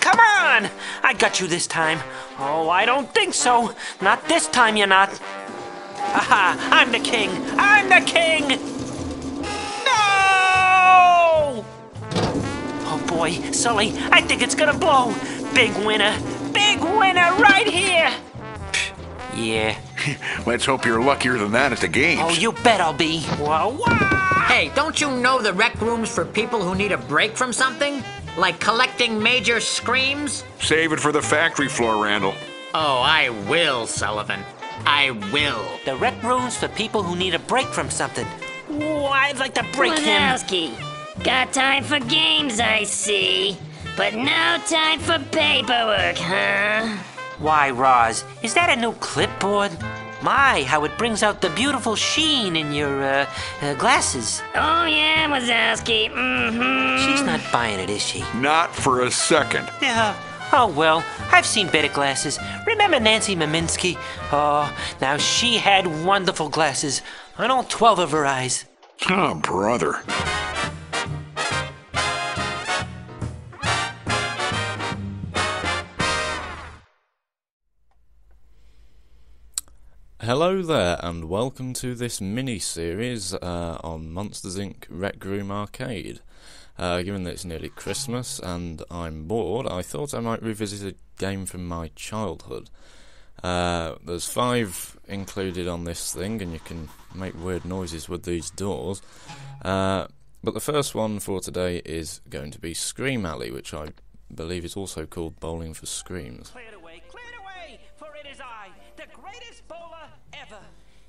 Come on! I got you this time. Oh, I don't think so. Not this time, you're not. Aha! I'm the king! I'm the king! No! Oh boy, Sully, I think it's gonna blow. Big winner. Big winner right here! Yeah. Let's hope you're luckier than that at the games. Oh, you bet I'll be. Whoa, whoa! Hey, don't you know the rec room's for people who need a break from something? Like collecting major screams? Save it for the factory floor, Randall. Oh, I will, Sullivan. I will. The rec room's for people who need a break from something. Ooh, I'd like to break him. Got time for games, I see. But no time for paperwork, huh? Why, Roz, is that a new clipboard? My, how it brings out the beautiful sheen in your, glasses. Oh, yeah, Wazowski. Mm-hmm. She's not buying it, is she? Not for a second. Yeah. Oh, well, I've seen better glasses. Remember Nancy Maminski? Oh, now she had wonderful glasses on all 12 of her eyes. Oh, brother. Hello there, and welcome to this mini-series on Monsters Inc. Wreck Room Arcade. Given that it's nearly Christmas and I'm bored, I thought I might revisit a game from my childhood. There's 5 included on this thing, and you can make weird noises with these doors. But the first one for today is going to be Scream Alley, which I believe is also called Bowling for Screams. Clear it away, for it is I, the greatest bowler ever.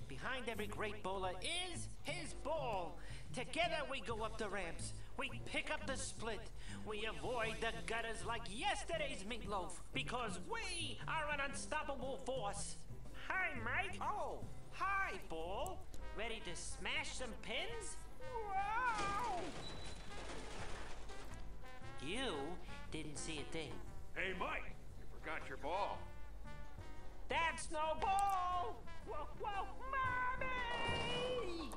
Behind every great bowler is his ball. Together we go up the ramps, we pick up the split, we avoid the gutters like yesterday's meatloaf, because we are an unstoppable force. Hi, Mike. Oh, hi, ball. Ready to smash some pins? Whoa! You didn't see a thing. Hey, Mike, you forgot your ball. That's no ball! Whoa, whoa, mommy!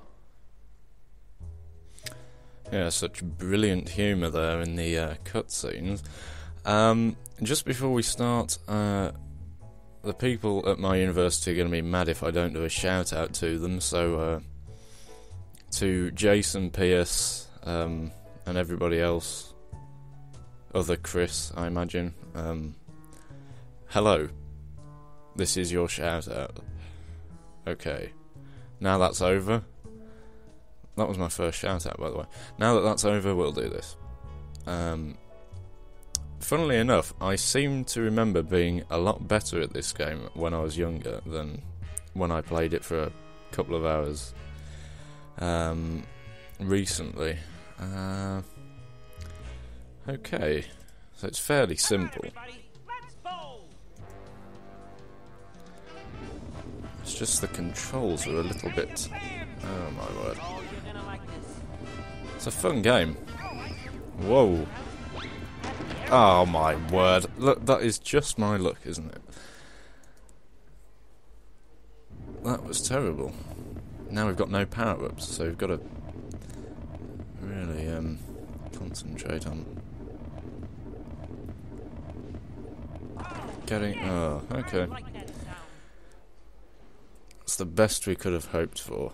Yeah, such brilliant humour there in the cutscenes. Just before we start, the people at my university are going to be mad if I don't do a shout-out to them, so to Jason Pierce and everybody else, other Chris, I imagine. Hello. This is your shout out. Okay. Now that's over. That was my first shout out, by the way. Now that that's over, we'll do this. Funnily enough, I seem to remember being a lot better at this game when I was younger than when I played it for a couple of hours recently. Okay. So it's fairly simple. It's just the controls are a little bit... oh my word. It's a fun game. Whoa. Oh my word. Look, that is just my luck, isn't it? That was terrible. Now we've got no power-ups, so we've got to really concentrate on getting... oh, okay. It's the best we could have hoped for,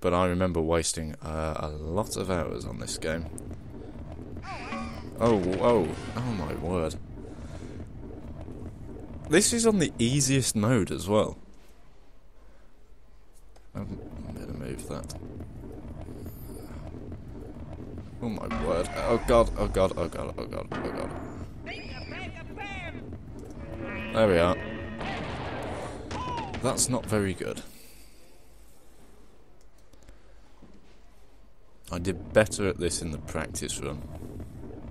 but I remember wasting a lot of hours on this game. Oh, whoa, oh my word. This is on the easiest mode as well. I'm gonna move that. Oh my word, oh god, oh god, oh god, oh god, oh god. There we are. That's not very good. I did better at this in the practice run.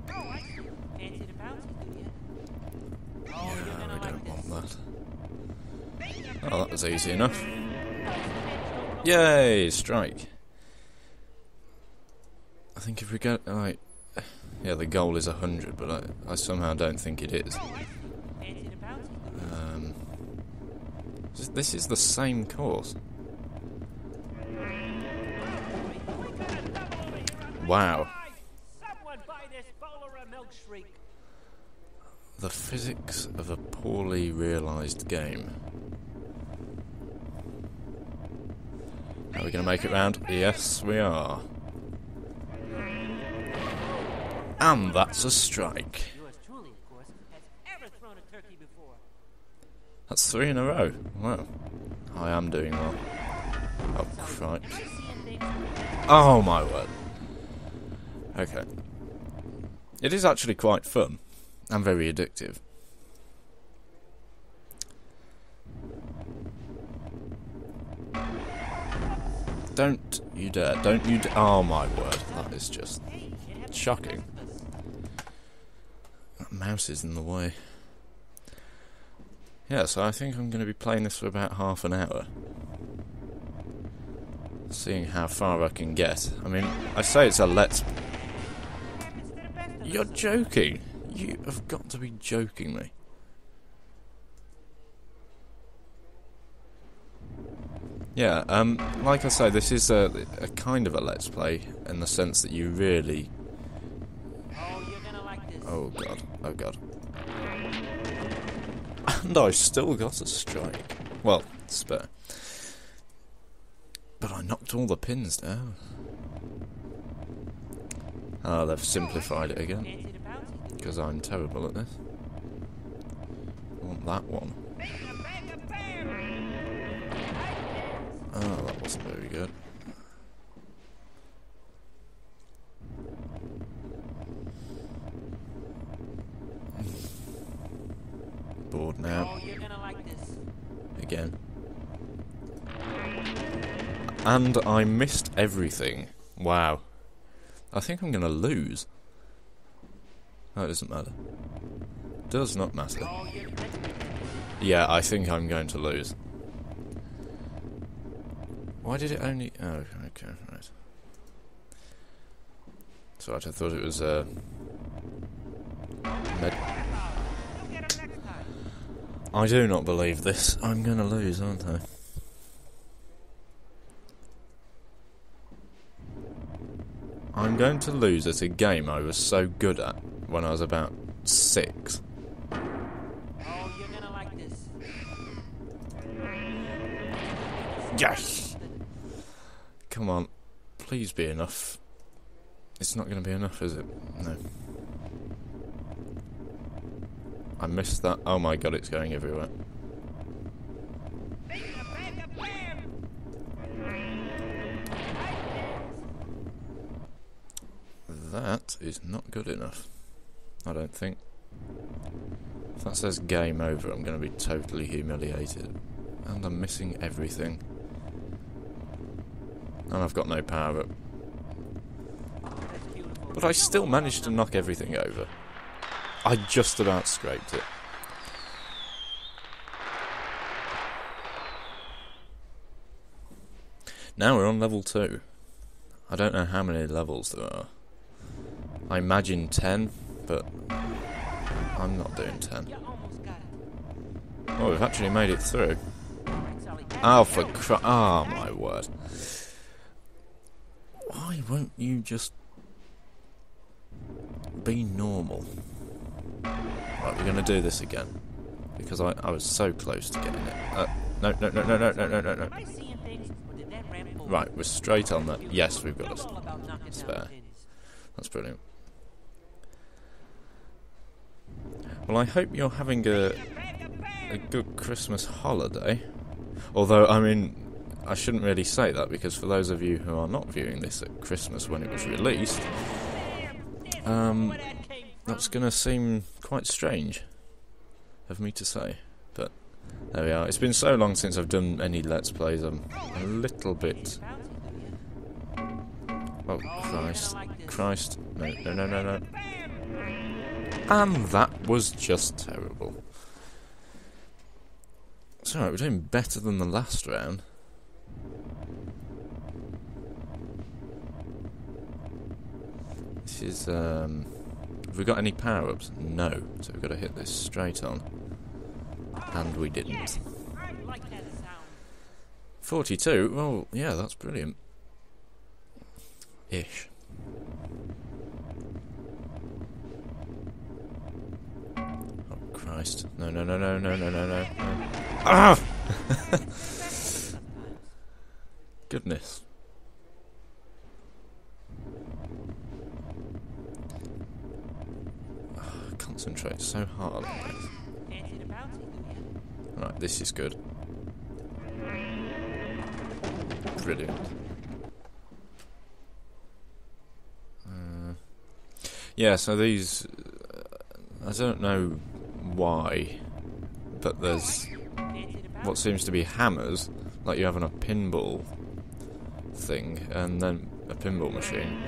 Oh, I fancied a bounty, didn't you? Oh, yeah, I don't want that. Oh, that was easy enough. Yay, strike. I think if we get, like, yeah, the goal is 100, but I somehow don't think it is. This is the same course. Wow. The physics of a poorly realised game. Are we going to make it round? Yes, we are. And that's a strike. That's 3 in a row. Wow. I am doing well. Oh, crap. Oh, my word. Okay. It is actually quite fun and very addictive. Don't you dare. Don't you dare. Oh, my word. That is just shocking. That mouse is in the way. Yeah, so I think I'm going to be playing this for about half an hour. Seeing how far I can get. I mean, I say it's a let's... You're joking! You have got to be joking me. Yeah, like I say, this is a kind of a let's play, in the sense that you really... Oh god, oh god. And I still got a strike. Well, spare. But I knocked all the pins down. Ah, they've simplified it again. Because I'm terrible at this. I want that one. Oh, that wasn't very good. Bored now. Again. And I missed everything. Wow. I think I'm going to lose. That doesn't matter. Does not matter. Yeah, I think I'm going to lose. Why did it only... Oh, okay, right. So I thought it was... I do not believe this. I'm going to lose, aren't I? I'm going to lose at a game I was so good at when I was about 6. Oh, you're going to like this. Yes! Come on. Please be enough. It's not going to be enough, is it? No. I missed that. Oh my god, it's going everywhere. That is not good enough. I don't think. If that says game over, I'm going to be totally humiliated. And I'm missing everything. And I've got no power up. But I still managed to knock everything over. I just about scraped it. Now we're on level 2. I don't know how many levels there are. I imagine 10, but I'm not doing 10. Oh, we've actually made it through. Oh, for crap! Oh, my word. Why won't you just be normal? Right, we're going to do this again. Because I was so close to getting it. No, no, no, no, no, no, no, no, no. Right, we're straight on that. Yes, we've got a spare. That's brilliant. Well, I hope you're having a good Christmas holiday. Although, I mean, I shouldn't really say that, because for those of you who are not viewing this at Christmas when it was released, that's going to seem quite strange of me to say, but there we are. It's been so long since I've done any Let's Plays, I'm a little bit... Oh, Christ. Christ. No, no, no, no, no. And that was just terrible. It's alright, we're doing better than the last round. This is, have we got any power-ups? No. So we've got to hit this straight on. And we didn't. 42? Well, yeah, that's brilliant. Ish. Oh, Christ. No, no, no, no, no, no, no, no. Ah! Goodness. Oh, concentrate so hard on this. Right, this is good. Brilliant. Yeah, so these... I don't know why, but there's what seems to be hammers, like you have on a pinball thing, and then a pinball machine,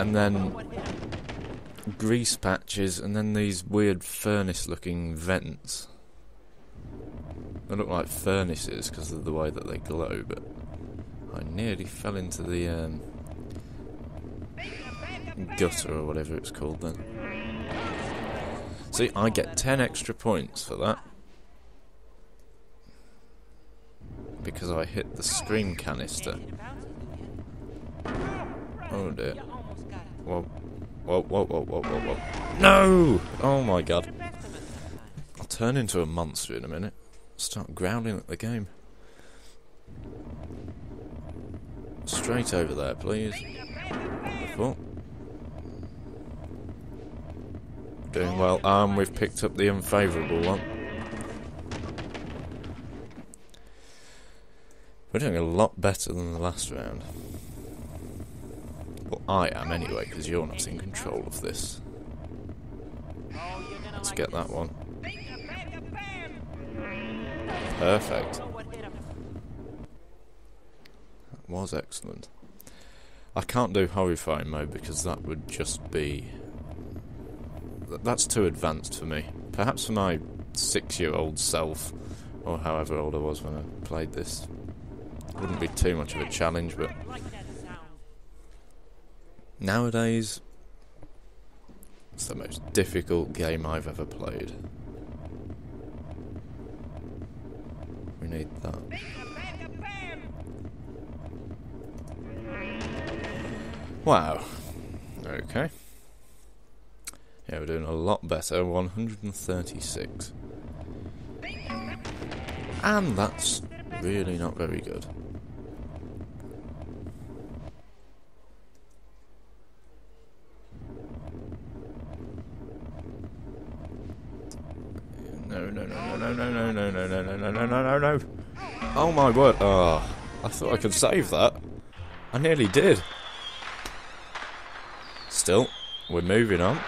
and then grease patches, and then these weird furnace-looking vents. They look like furnaces because of the way that they glow, but I nearly fell into the gutter or whatever it's called then. See, I get 10 extra points for that because I hit the scream canister. Oh dear. Whoa, whoa, whoa, whoa, whoa, whoa, whoa. No! Oh my god. I'll turn into a monster in a minute. Start growling at the game. Straight over there, please. Wonderful. Doing well. We've picked up the unfavourable one. We're doing a lot better than the last round. Well, I am anyway, because you're not in control of this. Let's get that one. Perfect. That was excellent. I can't do horrifying mode because that would just be... That's too advanced for me. Perhaps for my 6-year-old self, or however old I was when I played this. Wouldn't be too much of a challenge, but... Nowadays, it's the most difficult game I've ever played. We need that. Wow. Okay. Yeah, we're doing a lot better. 136. And that's really not very good. No. Oh my word. Oh, I thought I could save that. I nearly did. Still, we're moving on.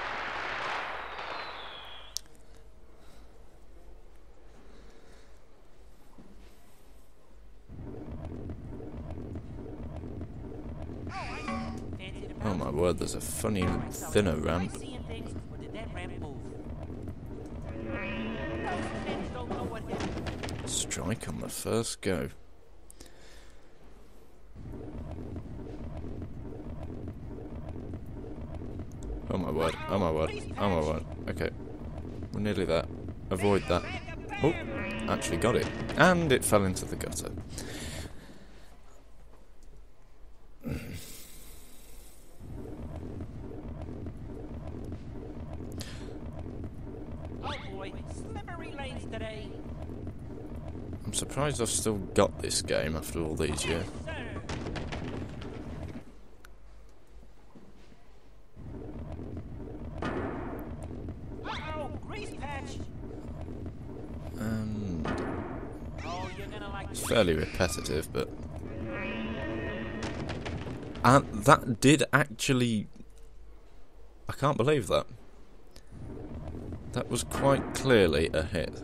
Oh my word, there's a funny thinner ramp. Strike on the first go. Oh my word, oh my word, oh my word. Okay, we're nearly there. Avoid that. Oh, actually got it. And it fell into the gutter. I'm surprised I've still got this game after all these years. It's fairly repetitive, but... And that did actually... I can't believe that. That was quite clearly a hit.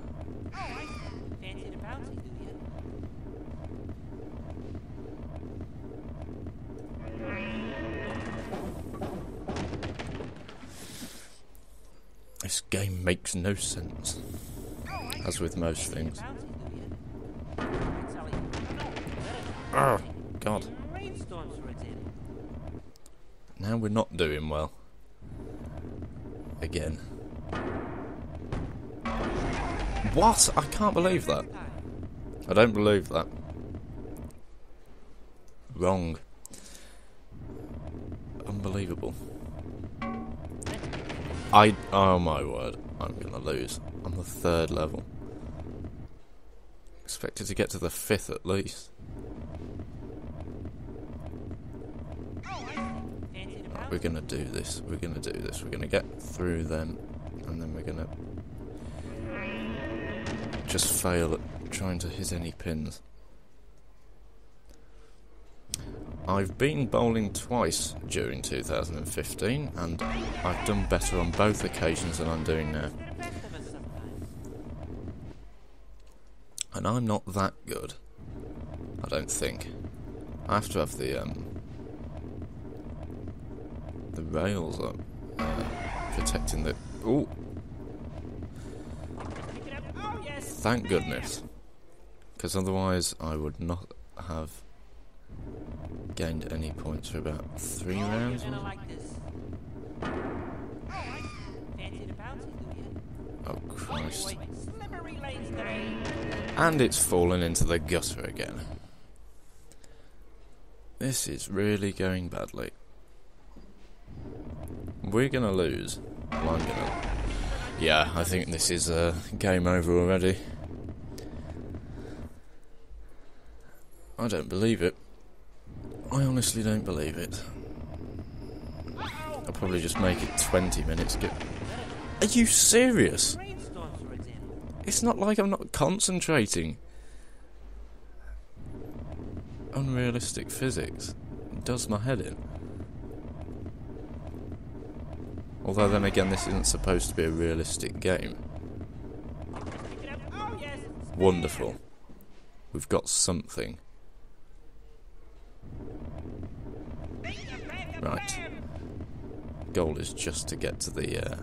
This game makes no sense, as with most things. Oh, God. Now we're not doing well. Again. What? I can't believe that. I don't believe that. Wrong. Unbelievable. Oh my word. I'm gonna lose. I'm the third level. Expected to get to the fifth at least. We're gonna do this. We're gonna do this. We're gonna get through them, and then we're gonna just fail at trying to hit any pins. I've been bowling twice during 2015, and I've done better on both occasions than I'm doing now. And I'm not that good, I don't think. I have to have the rails up, protecting the... Ooh! Thank goodness, because otherwise I would not have gained any points for about 3 rounds. Oh Christ. And it's fallen into the gutter again. This is really going badly. We're gonna lose. Well, I'm gonna... Yeah, I think this is game over already. I don't believe it. I honestly don't believe it. I'll probably just make it 20 minutes. Are you serious? It's not like I'm not concentrating. Unrealistic physics. It does my head in. Although then again, this isn't supposed to be a realistic game. Wonderful. We've got something. Right. Goal is just to get to the...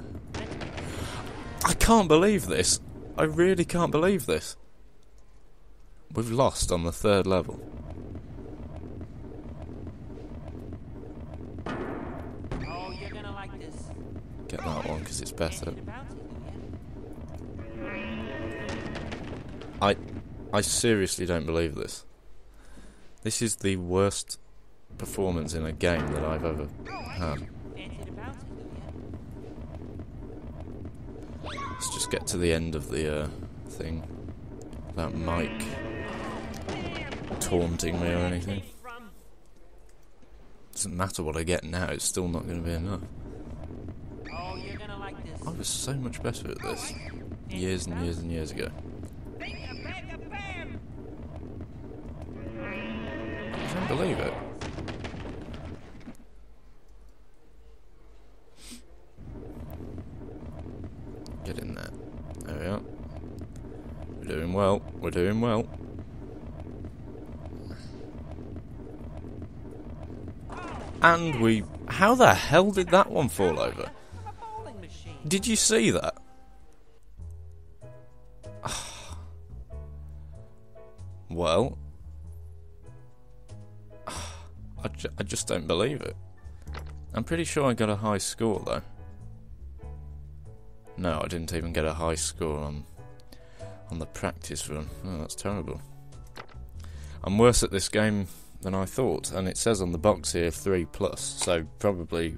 I can't believe this. I really can't believe this. We've lost on the third level. Oh, you're gonna like this. Get that one because it's better. I seriously don't believe this. This is the worst performance in a game that I've ever had. Let's just get to the end of the thing. Without Mike taunting me or anything. Doesn't matter what I get now, it's still not going to be enough. I was so much better at this years and years and years ago. I can't believe it. Get in there. There we are. We're doing well. We're doing well. And we... How the hell did that one fall over? Did you see that? Well... I just don't believe it. I'm pretty sure I got a high score, though. No, I didn't even get a high score on the practice run. Oh, that's terrible. I'm worse at this game than I thought, and it says on the box here 3+, so probably...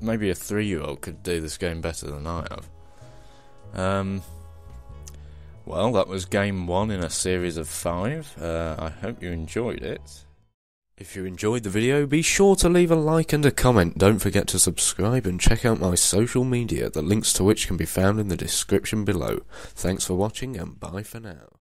Maybe a 3-year-old could do this game better than I have. Well, that was game 1 in a series of 5. I hope you enjoyed it. If you enjoyed the video, be sure to leave a like and a comment. Don't forget to subscribe and check out my social media, the links to which can be found in the description below. Thanks for watching and bye for now.